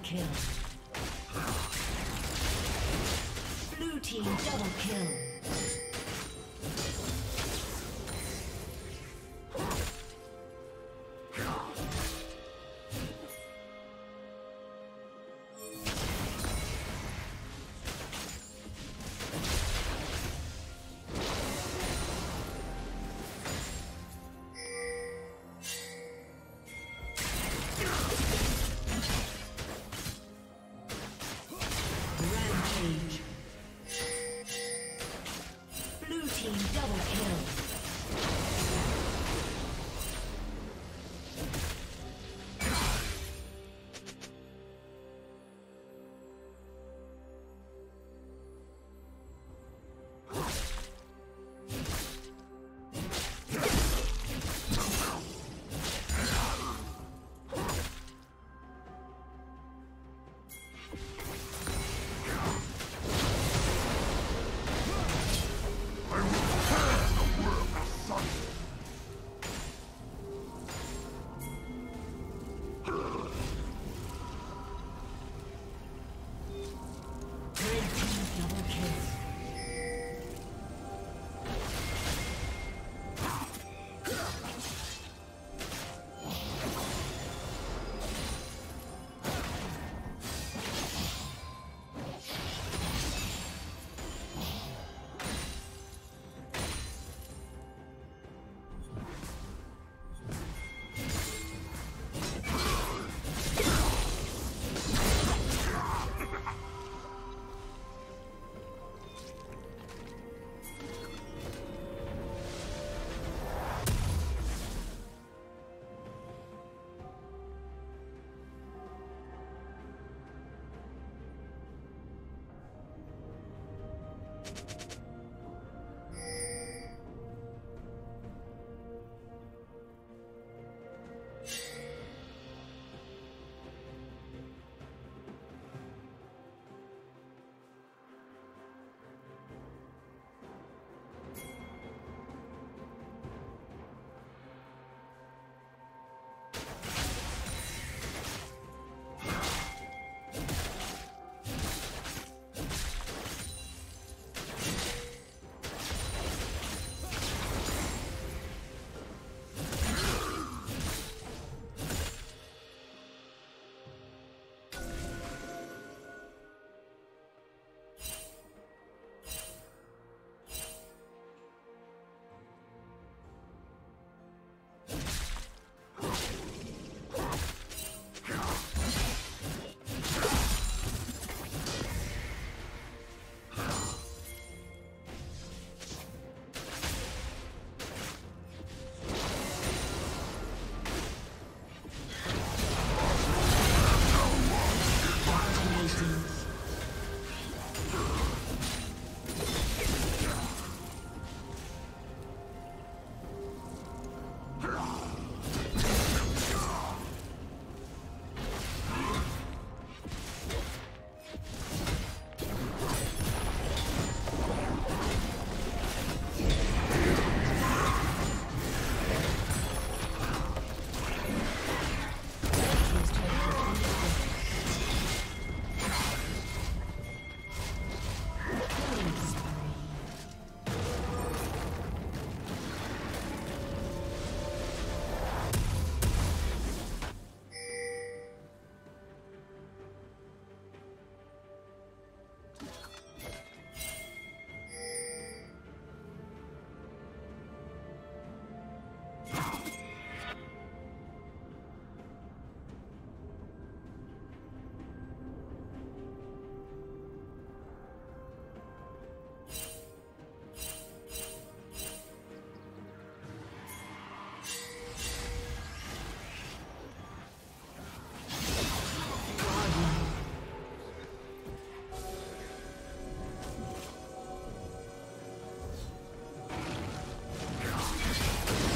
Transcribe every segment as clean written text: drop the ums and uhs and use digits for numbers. Kill. Blue team double kill.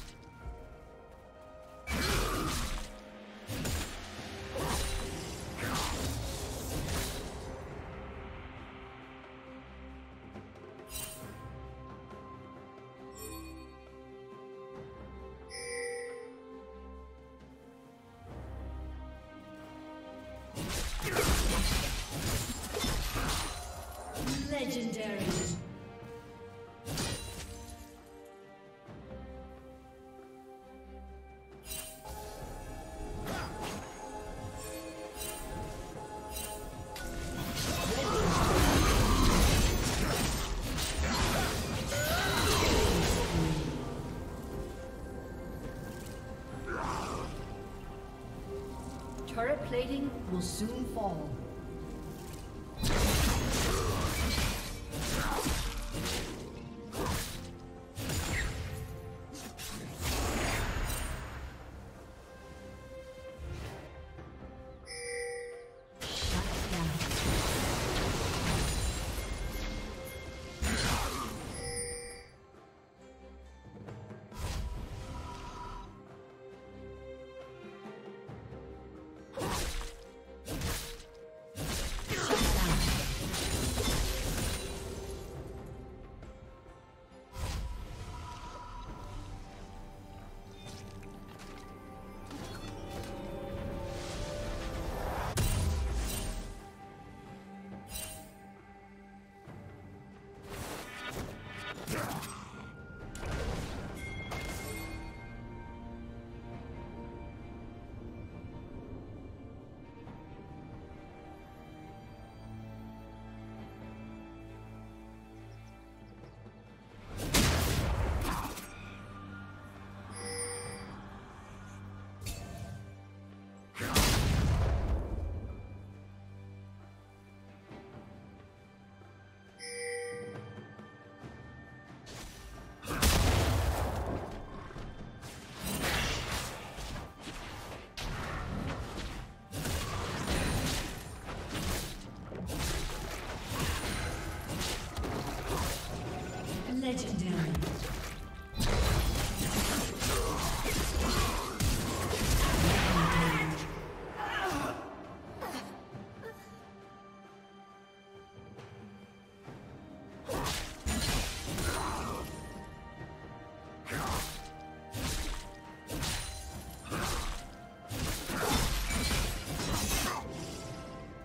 Turret plating will soon fall.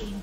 team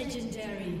Legendary.